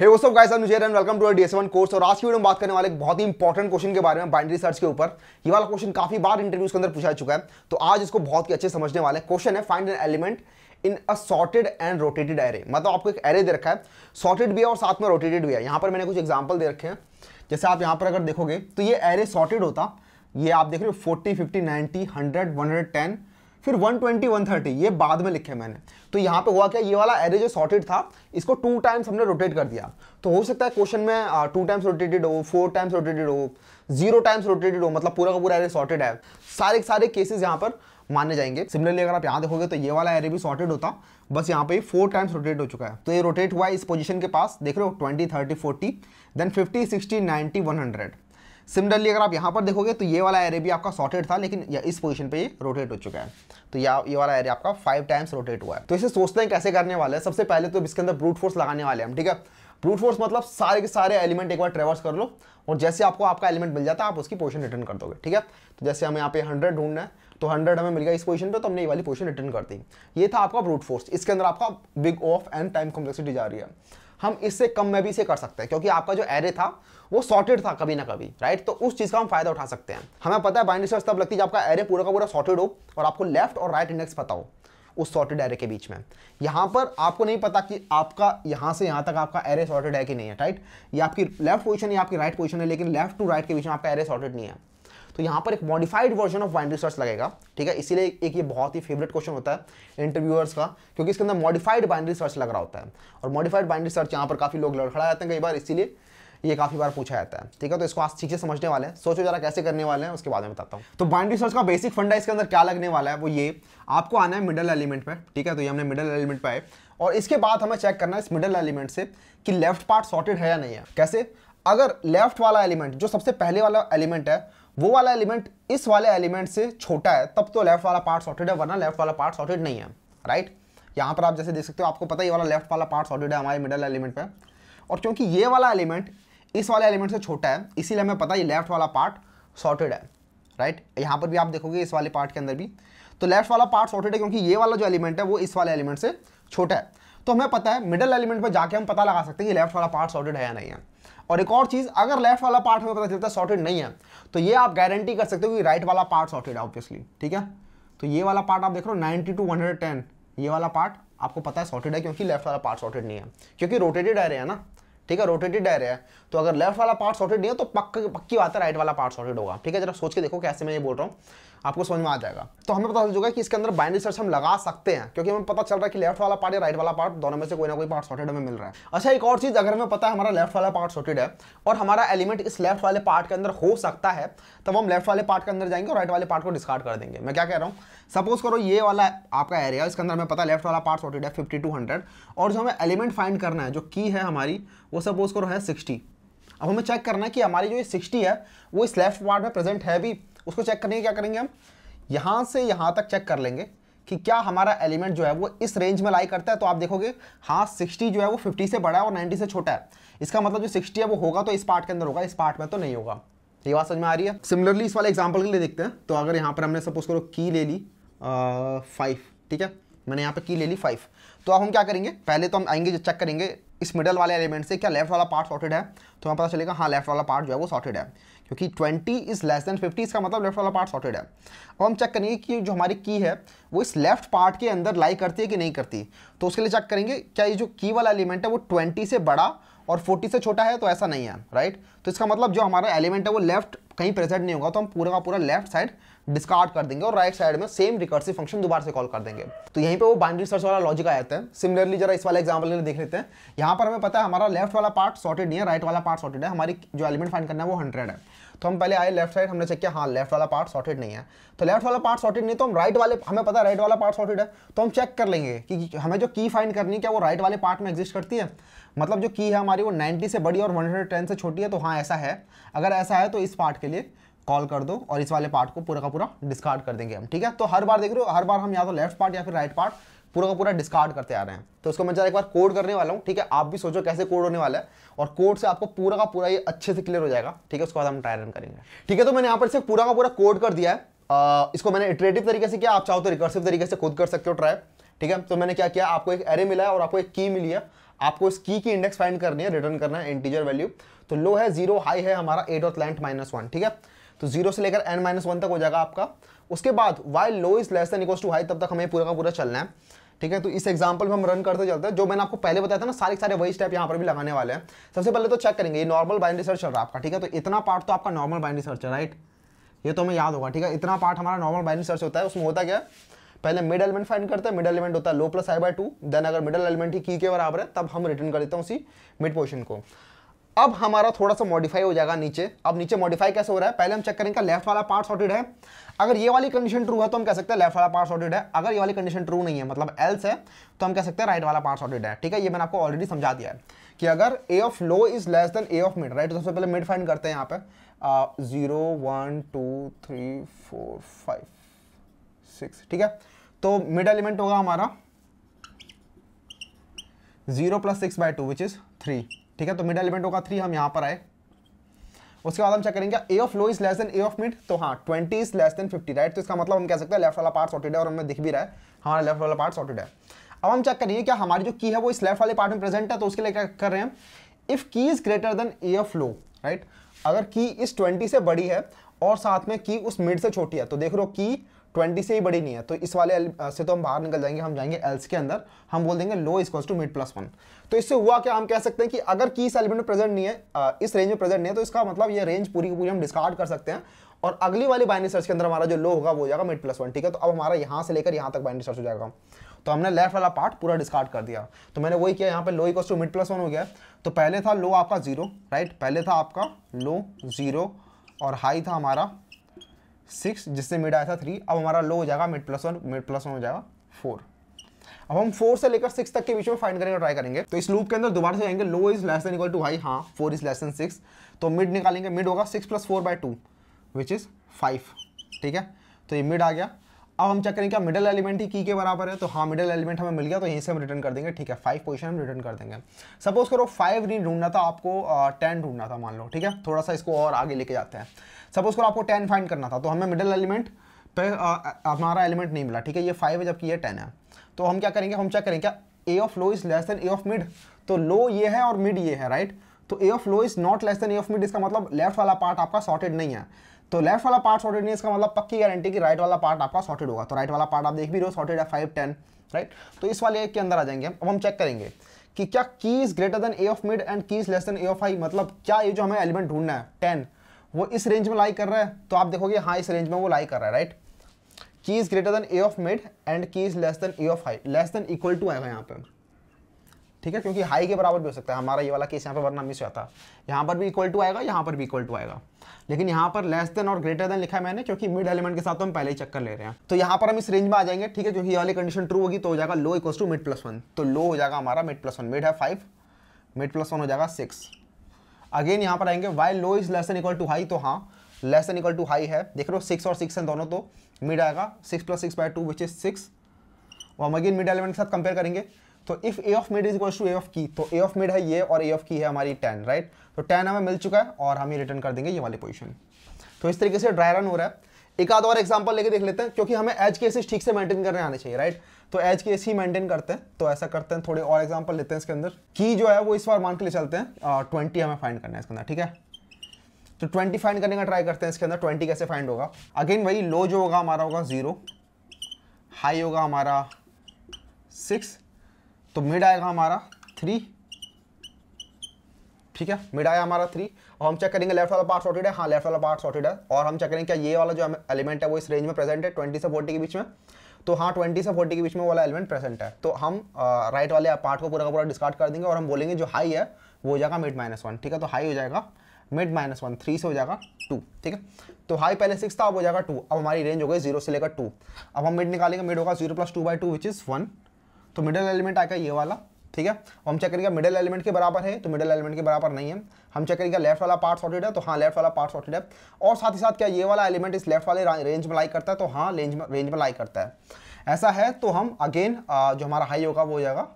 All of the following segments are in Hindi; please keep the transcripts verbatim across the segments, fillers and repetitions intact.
Hey what's up guys, I am Vijay and welcome to our D S A one course. और आज की वीडियो में बात करने वाले एक बहुत ही इंपॉर्टेंट क्वेश्चन के बारे में, बाइनरी सर्च के ऊपर। ये वाला क्वेश्चन काफी बार इंटरव्यूज के अंदर पूछा चुका है, तो आज इसको बहुत ही अच्छे समझने वाले। क्वेश्चन है, find an element in a sorted and rotated array. मतलब आपको एक एरे दे रखा है, सॉर्टेड भी है और साथ में रोटेटेड भी है। यहाँ पर मैंने कुछ एग्जाम्पल दे रखे हैं, जैसे आप यहाँ पर अगर देखोगे तो ये एरे सॉर्टेड होता। ये आप देख रहे हो forty, fifty, ninety, hundred, one hundred ten, फिर वन ट्वेंटी, वन थर्टी, ये बाद में लिखे मैंने। तो यहाँ पे हुआ क्या, ये वाला एरे जो सॉर्टेड था इसको टू टाइम्स हमने रोटेट कर दिया। तो हो सकता है क्वेश्चन में टू टाइम्स रोटेटेड हो, फोर टाइम्स रोटेटेड हो, जीरो टाइम्स रोटेटेड हो, मतलब पूरा का पूरा एरे सॉर्टेड है। सारे सारे केसेस यहाँ पर माने जाएंगे। सिमिलरली अगर आप यहाँ देखोगे तो ये वाला एरे भी सॉर्टेड होता, बस यहाँ पे फोर टाइम्स रोटेट हो चुका है। तो ये रोटेट हुआ है इस पोजीशन के पास, देख रहे हो, twenty, thirty, forty, then fifty, sixty, ninety, one hundred. Similarly अगर आप यहाँ पर देखोगे तो ये वाला एरे भी आपका सॉर्टेड था, लेकिन इस पोजीशन पे ये रोटेट हो चुका है। तो या ये वाला एरे आपका फाइव टाइम्स रोटेट हुआ है। तो इसे सोचते हैं कैसे करने वाले हैं। सबसे पहले तो इसके अंदर ब्रूट फोर्स लगाने वाले हम, ठीक है। ब्रूट फोर्स मतलब सारे के सारे एलिमेंट एक बार ट्रेवर्स कर लो, और जैसे आपको आपका एलिमेंट मिल जाता है आप उसकी पोजीशन रिटर्न कर दोगे, ठीक है। तो जैसे हमें यहाँ पे हंड्रेड ढूंढना है, तो हंड्रेड हमें मिल गया इस पोजीशन पे, तो हमने ये वाली पोजीशन रिटर्न कर दी। ये था आपका ब्रूट फोर्स। इसके अंदर आपका big of N time complexity जा रही है। हम इससे कम में भी इसे कर सकते हैं, क्योंकि आपका जो एरे था वो सॉर्टेड था कभी ना कभी, राइट। तो उस चीज़ का हम फायदा उठा सकते हैं। हमें पता है बाइनरी सर्च तब लगती है जब आपका एरे पूरा का पूरा सॉर्टेड हो और आपको लेफ्ट और राइट इंडेक्स पता हो उस सॉर्टेड एरे के बीच में। यहाँ पर आपको नहीं पता कि आपका यहाँ से यहाँ तक आपका एरे सॉर्टेड है कि नहीं है, राइट। ये आपकी लेफ्ट पोजिशन या आपकी राइट पोजिशन है, लेकिन लेफ्ट टू राइट के बीच में आपका एरे सॉर्टेड नहीं है। तो यहाँ पर एक modified version of binary search लगेगा, ठीक है। इसीलिए एक ये बहुत ही फेवरेट क्वेश्चन होता है इंटरव्यूअर्स का, क्योंकि इसके अंदर मॉडिफाइड बाइनरी सर्च लग रहा होता है। और मॉडिफाइड बाइनरी सर्च यहाँ पर काफ़ी लोग लड़खड़ा जाते हैं कई बार, इसीलिए ये काफ़ी बार पूछा जाता है, ठीक है। तो इसको आज ठीक से समझने वाले हैं। सोचो जरा कैसे करने वाले हैं, उसके बाद में बताता हूँ। तो बाइनरी सर्च का बेसिक फंडा इसके अंदर क्या लगने वाला है, वो ये आपको आना है मिडल एलिमेंट पर, ठीक है। तो ये हमने मिडल एलिमेंट पर आए, और इसके बाद हमें चेक करना है इस मिडल एलिमेंट से कि लेफ्ट पार्ट सॉर्टेड है या नहीं है। कैसे? अगर लेफ्ट वाला एलिमेंट जो सबसे पहले वाला एलिमेंट है वो वाला एलिमेंट इस वाले एलिमेंट से छोटा है, तब तो लेफ्ट वाला पार्ट सॉर्टेड है, वरना लेफ्ट वाला पार्ट सॉर्टेड नहीं है, राइट। यहाँ पर आप जैसे देख सकते हो, आपको पता है ये वाला लेफ्ट वाला पार्ट सॉर्टेड है हमारे मिडल एलिमेंट पे, और क्योंकि ये वाला एलिमेंट इस वाले एलिमेंट से छोटा है, इसीलिए हमें पता है ये लेफ्ट वाला पार्ट सॉर्टेड है, राइट। यहाँ पर भी आप देखोगे इस वाले पार्ट के अंदर भी, तो लेफ्ट वाला पार्ट सॉर्टेड है क्योंकि ये वाला जो एलिमेंट है वो इस वाले एलिमेंट से छोटा है। तो हमें पता है मिडल एलिमेंट पर जाके हम पता लगा सकते हैं कि लेफ्ट वाला पार्ट सॉर्टेड है या नहीं है। और एक और चीज़, अगर लेफ्ट वाला पार्ट हमें पता चलता है सॉर्टेड नहीं है, तो ये आप गारंटी कर सकते हो कि राइट वाला पार्ट सॉर्टेड है ऑब्वियसली, ठीक है। तो ये वाला पार्ट आप देख रहे हो ninety to one hundred ten, ये वाला पार्ट आपको पता है सॉर्टेड है क्योंकि लेफ्ट वाला पार्ट सॉर्टेड नहीं है, क्योंकि रोटेटेड एरे है ना, ठीक है। रोटेटेड एरे है, तो अगर लेफ्ट वाला पार्ट सॉर्टेड नहीं है तो पक्का पक्की बात है राइट वाला पार्ट सॉर्टेड होगा, ठीक है। जरा सोच के देखो कैसे मैं ये बोल रहा हूँ, आपको समझ में आ जाएगा। तो हमें पता चल चुका है कि इसके अंदर बाइनरी सर्च हम लगा सकते हैं, क्योंकि हमें पता चल रहा है कि लेफ्ट वाला पार्ट या राइट वाला पार्ट दोनों में से कोई ना कोई पार्ट सॉर्टेड हमें मिल रहा है। अच्छा, एक और चीज़, अगर हमें पता है हमारा लेफ्ट वाला पार्ट सॉर्टेड है और हमारा एलिमेंट इस लेफ्ट वाले पार्ट के अंदर हो सकता है, तब हम लेफ्ट वाले पार्ट के अंदर जाएंगे और राइट वाले पार्ट को डिस्कार्ड कर देंगे। मैं क्या कह रहा हूँ, सपोज करो ये वाला आपका एरिया, इसके अंदर हमें पता है लेफ्ट वाला पार्ट सॉर्टेड है फिफ्टी टू हंड्रेड, और जो हमें एलिमेंट फाइंड करना है, जो की है हमारी, वो सपोज करो है सिक्सटी। अब हमें चेक करना है कि हमारी जो ये सिक्सटी है वो इस लेफ्ट पार्ट में प्रेजेंट है भी। उसको चेक करने के क्या करेंगे, हम यहाँ से यहाँ तक चेक कर लेंगे कि क्या हमारा एलिमेंट जो है वो इस रेंज में लाई करता है। तो आप देखोगे हाँ, सिक्सटी जो है वो फिफ्टी से बड़ा है और नाइन्टी से छोटा है। इसका मतलब जो सिक्सटी है वो होगा तो इस पार्ट के अंदर होगा, इस पार्ट में तो नहीं होगा। ये बात समझ में आ रही है। सिमिलरली इस वाले एग्जाम्पल के लिए देखते हैं। तो अगर यहाँ पर हमने सपोज करो की ले ली फाइव, ठीक है, मैंने यहाँ पर की ले ली फाइव। तो अब हम क्या करेंगे, पहले तो हम आएंगे चेक करेंगे इस मिडल वाले एलिमेंट से क्या लेफ्ट वाला पार्ट सॉर्टेड है। तो हमें पता चलेगा हाँ, लेफ्ट वाला पार्ट जो है वो सॉर्टेड है, क्योंकि twenty is less than fifty, इसका मतलब लेफ्ट वाला पार्ट सॉर्टेड है। अब हम चेक करेंगे कि जो हमारी की है वो इस लेफ्ट पार्ट के अंदर लाई करती है कि नहीं करती। तो उसके लिए चेक करेंगे क्या ये जो की वाला एलिमेंट है वो ट्वेंटी से बड़ा और फोर्टी से छोटा है, तो ऐसा नहीं है, राइट। तो इसका मतलब जो हमारा एलिमेंट है वो लेफ्ट कहीं प्रेजेंट नहीं होगा, तो हम पूरा का पूरा लेफ्ट साइड डिस्कार्ड कर देंगे और राइट साइड में सेम रिकर्सिव फंक्शन दोबारा से कॉल कर देंगे। तो यहीं पे वो बाइनरी सर्च वाला लॉजिक आ जाता है। सिमिलरली जरा इस वाला एग्जांपल में देख लेते हैं। यहाँ पर हमें पता है हमारा लेफ्ट वाला पार्ट सॉर्टेड नहीं है, राइट वाला पार्ट सॉर्टेड है, हमारी जो एलिमेंट फाइंड करना है वो हंड्रेड है। तो हम पहले आए लेफ्ट साइड, हमने चेक किया हाँ लेफ्ट वाला पार्ट सॉर्टेड नहीं है। तो लेफ्ट वाला पार्ट सॉर्टेड नहीं, तो हम राइट वाले, हमें पता है राइट वाला पार्ट सॉर्टेड है, तो हम चेक कर लेंगे कि हमें जो की फाइंड करनी है क्या वो राइट वाले पार्ट में एग्जिस्ट करती है। मतलब जो की है हमारी वो नाइन्टी से बड़ी और वन हंड्रेड टेन से छोटी है, तो हाँ ऐसा है। अगर ऐसा है तो इस पार्ट के लिए कॉल कर दो और इस वाले पार्ट को पूरा का पूरा डिस्कार्ड कर देंगे हम, ठीक है। तो हर बार देख रहे हो, हर बार हम या तो लेफ्ट पार्ट या फिर राइट पार्ट पूरा का पूरा डिस्कार्ड करते आ रहे हैं। तो उसको मैं जरा एक बार कोड करने वाला हूँ, ठीक है। आप भी सोचो कैसे कोड होने वाला है, और कोड से आपको पूरा का पूरा ये अच्छे से क्लियर हो जाएगा, ठीक है। उसके बाद हम ट्राई रन करेंगे, ठीक है। तो मैंने यहाँ पर इसे पूरा का पूरा कोड कर दिया है। आ, इसको मैंने इटरेटिव तरीके से किया, आप चाहो तो रिकर्सिव तरीके से खुद कर सकते हो ट्राई, ठीक है। तो मैंने क्या किया, आपको एक एरे मिला है और आपको एक की मिली है। आपको इस की की इंडेक्स फाइंड करनी है, रिटर्न करना है इंटीजर वैल्यू। तो लो है जीरो, हाई है हमारा एट और क्लाइंट माइनस वन, ठीक है। तो जीरो से लेकर एन माइनस वन तक हो जाएगा आपका। उसके बाद while low is less than equals to high, तब तक हमें पूरा का पूरा चलना है, ठीक है। तो इस एग्जांपल में हम रन करते चलते हैं। जो मैंने आपको पहले बताया था ना, सारे सारे वही स्टेप यहाँ पर भी लगाने वाले हैं। सबसे पहले तो चेक करेंगे ये नॉर्मल बाइनरी सर्च चल रहा है आपका, ठीक है। तो इतना पार्ट तो आपका नॉर्मल बाइनरी सर्च है, राइट, ये तो हमें याद होगा, ठीक है। इतना पार्ट हमारा नॉर्मल बाइनरी सर्च होता है। उसमें होता क्या, पहले मिड एलिमेंट फाइंड करते हैं, मिड एलिमेंट होता है low plus high by two, then अगर मिडल एलिमेंट ही की के बराबर है तब हम रिटर्न कर देते हैं उसी मिड पोर्शन को। अब हमारा थोड़ा सा मॉडिफाई हो जाएगा नीचे। अब नीचे मॉडिफाई कैसे हो रहा है, पहले हम चेक करेंगे लेफ्ट वाला पार्ट सॉर्टेड है। अगर ये वाली कंडीशन ट्रू है तो हम कह सकते हैं लेफ्ट वाला पार्ट सॉर्टेड है, अगर ये वाली कंडीशन ट्रू नहीं है मतलब एल्स है तो हम कह सकते हैं राइट वाला पार्ट सॉर्टेड है, ठीक है। ये मैंने आपको ऑलरेडी समझा दिया है कि अगर A of low is less than A of mid, right, तो सबसे पहले मिड फाइंड करते हैं। यहाँ पर zero one two three four five six, ठीक है। तो मिड एलिमेंट होगा हमारा zero plus six by two which is three, ठीक है। तो मिड एलिमेंट होगा थ्री, हम यहाँ पर आए। उसके बाद हम चेक करेंगे A of low is less than A of mid, तो हाँ twenty is less than fifty, right. तो इसका मतलब हम कह सकते हैं लेफ्ट वाला पार्ट सॉर्टेड है, और हमें दिख भी रहा है हमारा लेफ्ट वाला पार्ट सॉर्टेड है। अब हम चेक करेंगे क्या हमारी जो की है वो इस लेफ्ट वाले पार्ट में प्रेजेंट है। तो उसके लिए क्या कर रहे हैं, if key is greater than A of low, right, अगर की इस ट्वेंटी से बड़ी है और साथ में की उस मिड से छोटी है, तो देख लो की ट्वेंटी से ही बड़ी नहीं है, तो इस वाले से तो हम बाहर निकल जाएंगे, हम जाएंगे एल्स के अंदर, हम बोल देंगे low equals to mid plus one. तो इससे हुआ क्या, हम कह सकते हैं कि अगर की इस एलिमेंट में प्रेजेंट नहीं है, इस रेंज में प्रेजेंट नहीं है, तो इसका मतलब ये रेंज पूरी की पूरी हम डिस्कार्ड कर सकते हैं, और अगली वाली बाइनरी सर्च के अंदर हमारा जो लो होगा वो हो जाएगा मिड प्लस वन, ठीक है। तो अब हमारा यहाँ से लेकर यहाँ तक बाइनरी सर्च हो जाएगा। तो हमने लेफ्ट वाला पार्ट पूरा डिस्कार्ड कर दिया। तो मैंने वही किया, यहाँ पे low equals to mid plus one हो गया। तो पहले था लो आपका जीरो, राइट, पहले था आपका लो जीरो और हाई था हमारा सिक्स, जिससे मिड आया था थ्री। अब हमारा लो हो जाएगा mid plus one, mid plus one हो जाएगा फोर। अब हम फोर से लेकर सिक्स तक के बीच में फाइंड करेंगे, ट्राई करेंगे। तो इस लूप के अंदर दोबारा से जाएंगे, low is less than equal to high, हाँ four is less than six, तो मिड निकालेंगे। मिड होगा six plus four by two which is five, ठीक है। तो ये मिड आ गया। अब हम चेक करेंगे क्या मिडल एलिमेंट ही की के बराबर है, तो हाँ मिडल एलिमेंट हमें मिल गया, तो यहीं से हम रिटर्न कर देंगे, ठीक है। फाइव पोजीशन हम रिटर्न कर देंगे। सपोज करो फाइव नहीं ढूंढना था आपको, टेन uh, ढूंढना था मान लो, ठीक है। थोड़ा सा इसको और आगे लेके जाते हैं। सपोज करो आपको टेन फाइंड करना था, तो हमें मिडल एलिमेंट पे हमारा uh, एलिमेंट नहीं मिला, ठीक है। ये फाइव है जबकि ये टेन है। तो हम क्या करेंगे, हम चेक करेंगे क्या A of low is less than A of mid, तो लो ये है और मिड ये है, राइट। तो A of low is not less than A of mid, इसका मतलब लेफ्ट वाला पार्ट आपका सॉर्टेड नहीं है। तो लेफ्ट वाला पार्ट सॉर्टेड नहीं है, इसका मतलब पक्की गारंटी कि राइट वाला पार्ट आपका सॉर्टेड होगा। तो राइट वाला पार्ट आप देख भी रहे हो सॉर्टेड है, फाइव टेन, राइट। तो इस वाले के अंदर आ जाएंगे। अब हम चेक करेंगे कि क्या key is greater than A of mid and key is less than A of high, मतलब क्या ये जो हमें एलिमेंट ढूंढना है टेन वो इस रेंज में लाई कर रहा है। तो आप देखोगे हाँ इस रेंज में वो लाई कर रहा है, right. Key is greater than A of mid and key is less than A of high, less than equal to आएगा यहाँ पर, ठीक है, क्योंकि हाई के बराबर भी हो सकता है हमारा ये वाला केस यहाँ पर, वरना मिस होता। यहाँ पर भी इक्वल टू आएगा, यहाँ पर भी इक्वल टू आएगा, लेकिन यहाँ पर लेस देन और ग्रेटर देन लिखा है मैंने क्योंकि मिड एलिमेंट के साथ तो हम पहले ही चक्कर ले रहे हैं। तो यहाँ पर हम इस रेंज में आ जाएंगे, ठीक है, क्योंकि ये वाली कंडीशन ट्रू होगी। तो हो जाएगा low equals to mid plus one, तो लो हो जाएगा हमारा मिड प्लस वन, मिड है फाइव, मिड प्लस वन हो जाएगा सिक्स। अगेन यहाँ पर आएंगे while low is less than equal to high, तो हाँ less than equal to high है, देख लो सिक्स और सिक्स है दोनों, तो मिड आएगा six plus six by two which is six. और हम अगेन मिड एलिमेंट के साथ कंपेयर करेंगे, तो if A of mid is equal to A of key, तो ए ऑफ मिड है ये और ए ऑफ की है हमारी टेन, राइट। तो टेन हमें मिल चुका है और हम ये रिटर्न कर देंगे ये वाली पोजीशन। तो इस तरीके से ड्राई रन हो रहा है। एक आध और एग्जांपल लेके देख लेते हैं, क्योंकि हमें एज केसेस ठीक से मेंटेन करने आने चाहिए, राइट। तो एज केस ही मेंटेन करते हैं, तो ऐसा करते हैं, थोड़े और एग्जाम्पल लेते हैं इसके अंदर। की जो है वो इस बार मान के लिए चलते हैं ट्वेंटी हमें फाइंड करना है इसके अंदर, ठीक है। तो ट्वेंटी फाइंड करने का ट्राई करते हैं इसके अंदर। ट्वेंटी कैसे फाइंड होगा, अगेन वही लो जो होगा हमारा होगा जीरो, हाई होगा हमारा सिक्स, तो मिड आएगा हमारा थ्री, ठीक है, मिड आया हमारा थ्री। और हम चेक करेंगे लेफ्ट वाला पार्ट सॉर्टेड है, हाँ लेफ्ट वाला पार्ट सॉर्टेड है। और हम चेक करेंगे क्या ये वाला जो एलिमेंट है वो इस रेंज में प्रेजेंट है ट्वेंटी से फोर्टी के बीच में, तो हाँ ट्वेंटी से फोर्टी के बीच में वाला एलिमेंट प्रेजेंट है। तो हम राइट right वाले पार्ट को पूरा का पूरा डिस्कार्ड कर देंगे और हम बोलेंगे जो हाई है वो हो जाएगा मिड माइनस वन, ठीक है। तो हाई हो जाएगा मिड माइनस वन, थ्री से हो जाएगा टू, ठीक है। तो हाई पहले सिक्स था, अब हो जाएगा टू। अब हमारी रेंज हो गई जीरो से लेकर टू। अब हम मिड निकालेंगे, मिड होगा zero plus two by two which is one, तो मिडिल एलिमेंट आएगा ये वाला, ठीक है। और हम चेक करेंगे मिडिल एलिमेंट के बराबर है, तो मिडिल एलिमेंट के बराबर नहीं है। हम चेक करेंगे लेफ्ट वाला पार्ट सॉर्टेड है, तो हाँ लेफ्ट वाला पार्ट सॉर्टेड है। और साथ ही साथ क्या ये वाला एलिमेंट इस लेफ्ट वाले रेंज में लाई करता है, तो हाँ रेंज में रेंज में लाई करता है, ऐसा है। तो हम अगेन जो हमारा हाई होगा वो हो जाएगा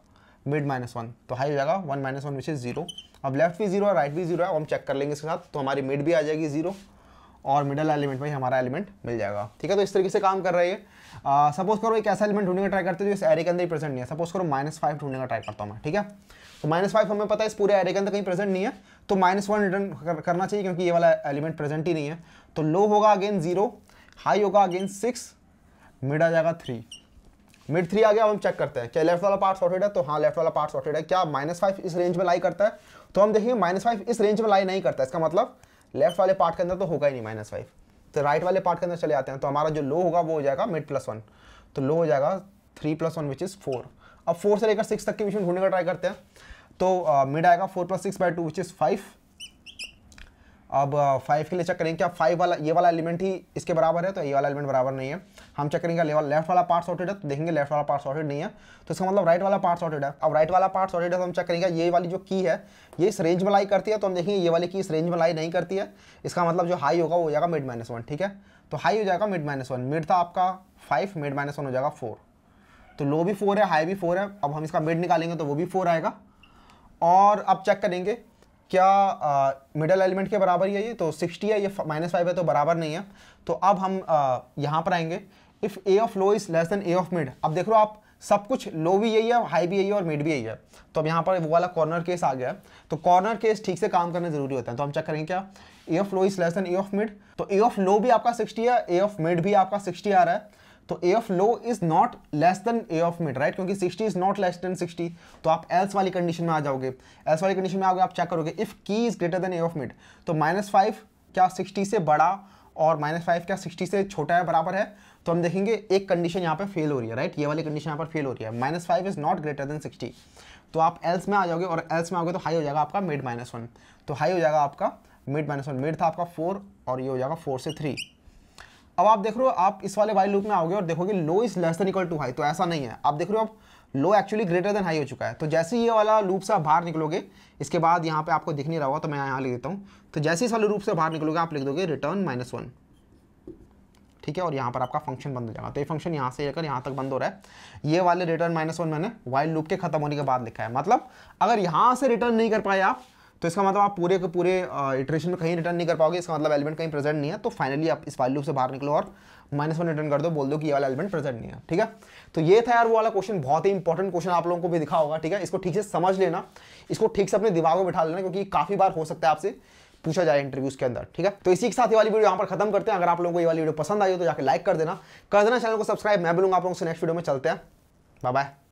मिड माइनस वन, तो हाई हो जाएगा one minus one which is zero. अब लेफ्ट भी जीरो है, राइट भी जीरो है, हम चेक कर लेंगे इसके साथ, तो हमारी मिड भी आ जाएगी जीरो और मिडल एलिमेंट में हमारा एलिमेंट मिल जाएगा, ठीक है। तो इस तरीके से काम कर रही है। सपोज करो एक ऐसा एलिमेंट ढूंढने का ट्राई करते हैं जो इस एरे के अंदर ही प्रेजेंट नहीं है। सपोज करो माइनस फाइव ढूंढने का ट्राई करता हूँ मैं, ठीक है। तो माइनस फाइव हमें पता है इस पूरे एरे के अंदर कहीं प्रेजेंट नहीं है, तो माइनस वन रिटर्न कर, करना चाहिए क्योंकि ये वाला एलिमेंट प्रेजेंट ही नहीं है। तो लो होगा अगेन जीरो, हाई होगा अगेन सिक्स, मिड आ जाएगा थ्री। मिड थ्री आ गया, अब हम चेक करते हैं क्या लेफ्ट वाला पार्ट सॉर्टेड है। तो हाँ, लेफ्ट वाला पार्ट सॉर्टेड है। क्या माइनस फाइव इस रेंज में लाई करता है? तो हम देखेंगे माइनस फाइव इस रेंज में लाई नहीं करता, इसका मतलब लेफ्ट वाले पार्ट के अंदर तो होगा ही नहीं माइनस फाइव। तो राइट वाले पार्ट के अंदर चले आते हैं। तो हमारा जो लो होगा वो हो जाएगा मिड प्लस वन, तो लो हो जाएगा three plus one which is four. अब फोर से लेकर सिक्स तक के बीच में ढूंढने का ट्राई करते हैं। तो मिड uh, आएगा four plus six by two which is five. अब फाइव uh, के लिए चेक करेंगे क्या फाइव वाला ये वाला एलिमेंट ही इसके बराबर है, तो ये वाला एलिमेंट बराबर नहीं है। हम चेक करेंगे लेवल लेफ्ट वाला पार्ट सॉर्टेड है, तो देखेंगे लेफ्ट वाला पार्ट सॉर्टेड नहीं है, तो इसका मतलब राइट वाला पार्ट सॉर्टेड है। अब राइट वाला पार्ट सॉर्टेड है तो हम चेक करेंगे ये वाली जो की है ये इस रेंज में लाई करती है, तो हम देखेंगे ये वाली की इस रेंज में लाई नहीं करती है, इसका मतलब जो हाई होगा वो हो जाएगा मिड माइनस वन। ठीक है, तो हाई हो जाएगा मिड माइनस वन। मिड था आपका फाइव, मिड माइनस वन हो जाएगा फोर। तो लो भी फोर है, हाई भी फोर है। अब हम इसका मिड निकालेंगे तो वो भी फोर आएगा। और अब चेक करेंगे क्या मिडल uh, एलिमेंट के बराबर ही है ये, तो सिक्सटी है, ये माइनस फाइव है तो बराबर नहीं है। तो अब हम uh, यहाँ पर आएंगे, if A of low is less than A of mid. अब देख लो आप, सब कुछ लो भी यही है, हाई भी यही है और मिड भी यही है। तो अब यहाँ पर वो वाला कॉर्नर केस आ गया है। तो कॉर्नर केस ठीक से काम करना जरूरी होता है। तो हम चेक करेंगे क्या A of low is less than A of mid. तो ए ऑफ लो भी आपका सिक्सटी है, ए ऑफ मिड भी आपका सिक्सटी आ रहा है। तो A of low is not less than A of mid, right, क्योंकि sixty is not less than sixty. तो आप एल्स वाली कंडीशन में आ जाओगे। एल्स वाली कंडीशन में आओगे, आप चेक करोगे if key is greater than A of mid. तो माइनस फाइव क्या सिक्सटी से बड़ा और माइनस फाइव क्या सिक्सटी से छोटा है, बराबर है। तो हम देखेंगे एक कंडीशन यहाँ पे फेल हो रही है, राइट, ये वाली कंडीशन यहाँ पर फेल हो रही है, minus five is not greater than sixty. तो आप एल्स में आ जाओगे, और एल्स में आओगे तो हाई हो जाएगा आपका मिड माइनस वन। तो हाई हो जाएगा आपका मिड माइनस वन। मिड था आपका फोर और ये हो जाएगा फोर से थ्री। अब आप देख रहे हो, आप इस वाले वाइल लूप में आओगे और देखोगे low is less than equal to high, तो ऐसा नहीं है। आप देख रहे हो आप low actually greater than high हो चुका है। तो जैसे ही ये वाला लूप से आप बाहर निकलोगे, इसके बाद यहाँ पे आपको दिख नहीं रहा होगा तो मैं यहाँ लिख देता हूँ। तो जैसे इस वाले लूप से बाहर निकलोगे आप लिख दोगे रिटर्न माइनस वन, ठीक है, और यहाँ पर आपका फंक्शन बंद हो जाएगा। तो ये फंक्शन यहाँ से लेकर यहाँ तक बंद हो रहा है। ये वाले रिटर्न माइनस वन मैंने वाइल लूप के खत्म होने के बाद लिखा है। मतलब अगर यहाँ से रिटर्न नहीं कर पाए आप, तो इसका मतलब आप पूरे के पूरे इटरेशन में कहीं रिटर्न नहीं कर पाओगे। इसका मतलब एलिमेंट कहीं प्रेजेंट नहीं है। तो फाइनली आप इस वाइल लूप से बाहर निकलो और माइनस वन रिटर्न कर दो, बोल दो कि ये वाला एलिमेंट प्रेजेंट नहीं है। ठीक है, तो ये था यार वो वाला क्वेश्चन। बहुत ही इंपॉर्टेंट क्वेश्चन आप लोगों को भी दिखा होगा। ठीक है, इसको ठीक से समझ लेना, इसको ठीक से अपने दिमाग में बिठा लेना, क्योंकि काफी बार हो सकता है आपसे पूछा जाए इंटरव्यूज के अंदर। ठीक है, तो इसी के साथ ये वाली वीडियो यहाँ पर खत्म करते हैं। अगर आप लोगों को ये वाली वीडियो पसंद आई हो तो जाकर लाइक कर देना, कर देना चैनल को सब्सक्राइब। मैं बोलूँगा आप लोगों से नेक्स्ट वीडियो में चलते हैं। Bye bye.